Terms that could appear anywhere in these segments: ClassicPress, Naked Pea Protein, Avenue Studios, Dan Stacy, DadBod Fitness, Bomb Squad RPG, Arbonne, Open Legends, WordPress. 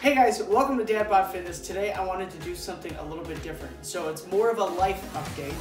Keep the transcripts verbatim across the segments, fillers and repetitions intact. Hey guys, welcome to DadBod Fitness. Today I wanted to do something a little bit different. So it's more of a life update.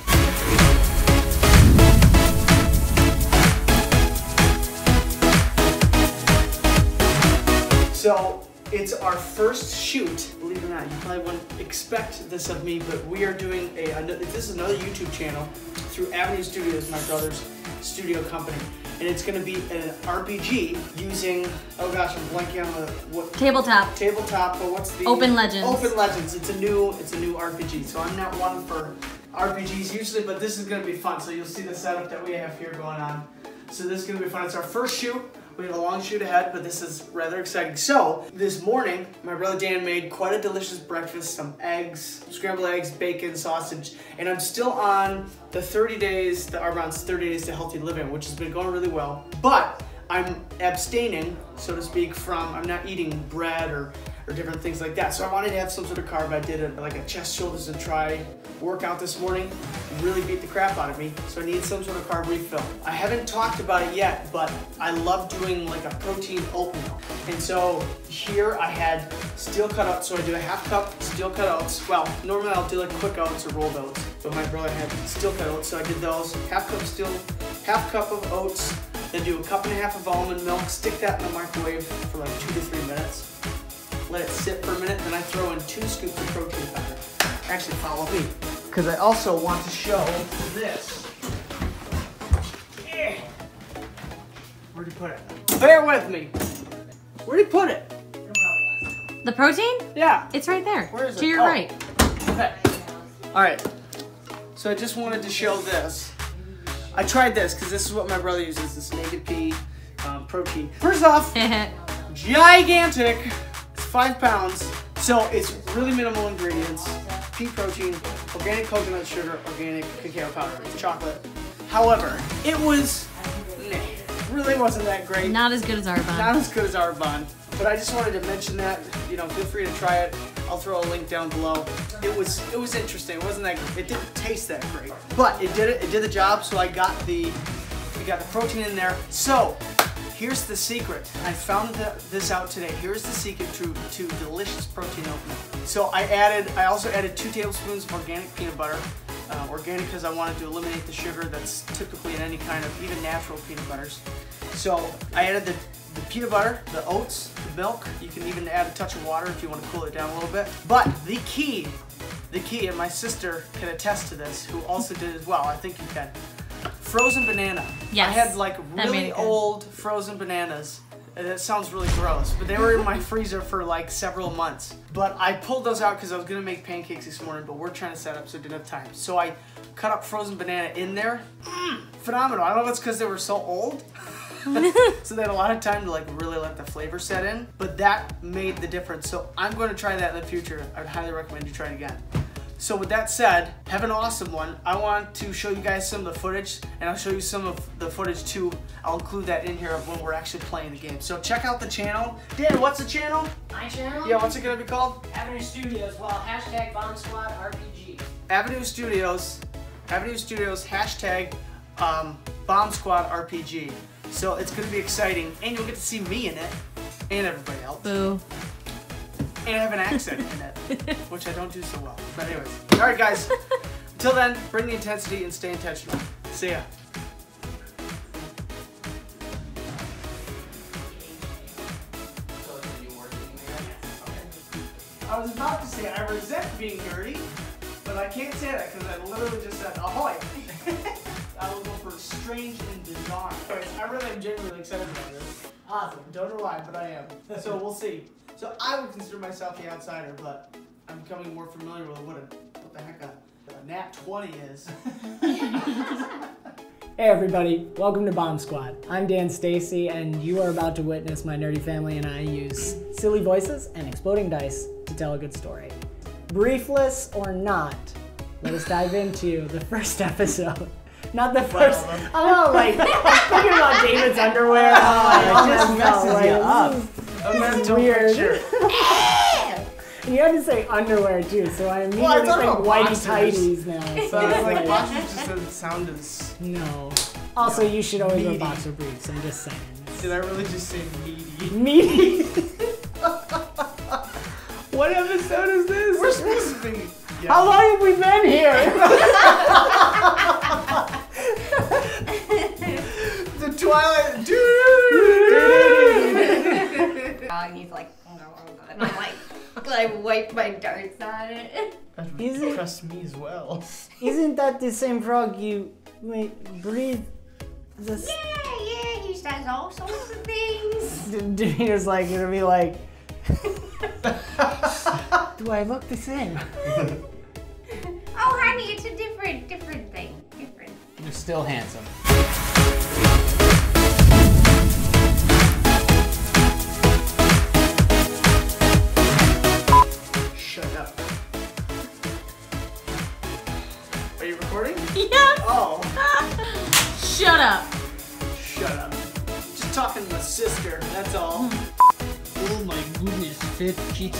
So it's our first shoot. Believe it or not, you probably wouldn't expect this of me, but we are doing a, a this is another YouTube channel through Avenue Studios, my brother's studio company. And it's gonna be an R P G using, oh gosh, I'm blanking on the, what? Tabletop. Tabletop, but what's the? Open Legends. Open Legends, it's a new, it's a new R P G. So I'm not one for R P Gs usually, but this is gonna be fun. So you'll see the setup that we have here going on. So this is gonna be fun, it's our first shoot. We have a long shoot ahead, but this is rather exciting. So, this morning, my brother Dan made quite a delicious breakfast, some eggs, scrambled eggs, bacon, sausage, and I'm still on the thirty days, the Arbonne's thirty days to healthy living, which has been going really well, but I'm abstaining, so to speak, from, I'm not eating bread or, or different things like that. So I wanted to have some sort of carb. I did a, like a chest, shoulders, and tri workout this morning. It really beat the crap out of me. So I need some sort of carb refill. I haven't talked about it yet, but I love doing like a protein oatmeal. And so here I had steel cut oats. So I did a half cup steel cut oats. Well, normally I'll do like quick oats or rolled oats, but my brother had steel cut oats. So I did those, half cup steel, half cup of oats, then do a cup and a half of almond milk, stick that in the microwave for like two to three minutes. Let it sit for a minute, then I throw in two scoops of protein powder. Actually, follow me, because I also want to show this. Yeah. Where'd you put it? Bear with me. Where'd you put it? The protein? Yeah. It's right there. Where is it? To your oh. right. Okay. All right. So I just wanted to show this. I tried this because this is what my brother uses, this Naked Pea um, Protein. First off, gigantic, it's five pounds. So it's really minimal ingredients, pea protein, organic coconut sugar, organic cacao powder, chocolate. However, it was, nah, really wasn't that great. Not as good as Arbonne. Not as good as Arbonne. But I just wanted to mention that, you know, feel free to try it. I'll throw a link down below. It was it was interesting. It wasn't that great. It didn't taste that great, but it did it. It did the job. So I got the we got the protein in there. So here's the secret. I found the, this out today. Here's the secret to to delicious protein oatmeal. So I added I also added two tablespoons of organic peanut butter. Uh, organic because I wanted to eliminate the sugar that's typically in any kind of even natural peanut butters. So I added the. The peanut butter, the oats, the milk. You can even add a touch of water if you want to cool it down a little bit. But the key, the key, and my sister can attest to this, who also did as well, I think you can, frozen banana. Yes. I had like really old frozen bananas. And it sounds really gross, but they were in my freezer for like several months. But I pulled those out because I was going to make pancakes this morning, but we're trying to set up so I didn't have time. So I cut up frozen banana in there. Mm, phenomenal. I don't know if it's because they were so old. So they had a lot of time to like really let the flavor set in, but that made the difference. So I'm going to try that in the future. I'd highly recommend you try it again. So with that said, have an awesome one. I want to show you guys some of the footage, and I'll show you some of the footage too. I'll include that in here of when we're actually playing the game. So check out the channel. Dan, what's the channel? My channel? Yeah, what's it gonna be called? Avenue Studios, well, hashtag Bomb Squad R P G. Avenue Studios, Avenue Studios, hashtag um, Bomb Squad R P G. So it's gonna be exciting, and you'll get to see me in it, and everybody else. Boo. And I have an accent in it, which I don't do so well. But anyways, all right guys, until then, bring the intensity and stay intentional. See ya. I was about to say I resent being dirty, but I can't say that because I literally just said ahoy. I will go for strange and bizarre. Anyways, I really am genuinely excited about this. Awesome. Don't know why, but I am. So we'll see. So I would consider myself the outsider, but I'm becoming more familiar with what a what the heck a, a nat twenty is. Hey everybody, welcome to Bomb Squad. I'm Dan Stacy, and you are about to witness my nerdy family and I use silly voices and exploding dice to tell a good story. Briefless or not, let us dive into the first episode. Not the first. Well, I'm all like thinking about David's underwear. Oh, it just messes right you up. This is weird. And you had to say underwear too, so I immediately well, I think whitey boxers. Tighties now. So I was like, boxers just doesn't sound as no. Also, you should always meaty. Wear boxer briefs. I'm just saying. Did I really just say meaty? Meaty. What episode is this? We're supposed to be. Yeah. How long have we been here? The Twilight. And he's like, oh no, oh god. And I'm like, I wiped my darts on it. Isn't, trust me as well. Isn't that the same frog you wait, breathe? The yeah, yeah, he does all sorts of things. Dina's like, gonna be like, do I look the same? Oh, honey, it's a different, different thing. Different. You're still handsome. Shut up. Are you recording? Yes. Oh. Shut up. Shut up. Just talking to my sister. That's all. Oh my goodness, fifth kitty.